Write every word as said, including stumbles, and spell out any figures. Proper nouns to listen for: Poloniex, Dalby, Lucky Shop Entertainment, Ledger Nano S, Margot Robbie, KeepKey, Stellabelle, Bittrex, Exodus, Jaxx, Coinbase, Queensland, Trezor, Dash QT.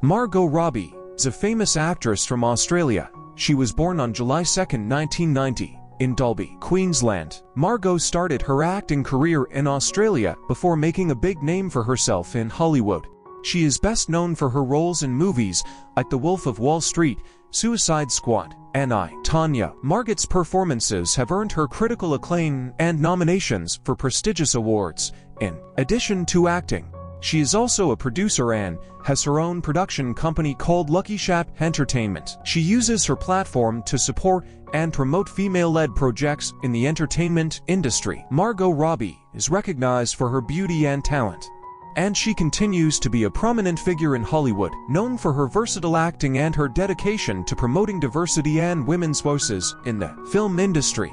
Margot Robbie is a famous actress from Australia. She was born on July second, nineteen ninety, in Dalby, Queensland. Margot started her acting career in Australia before making a big name for herself in Hollywood. She is best known for her roles in movies like The Wolf of Wall Street, Suicide Squad, and I, Tanya. Margot's performances have earned her critical acclaim and nominations for prestigious awards. In addition to acting, she is also a producer and has her own production company called Lucky Shop Entertainment. She uses her platform to support and promote female-led projects in the entertainment industry. Margot Robbie is recognized for her beauty and talent, and she continues to be a prominent figure in Hollywood, known for her versatile acting and her dedication to promoting diversity and women's voices in the film industry.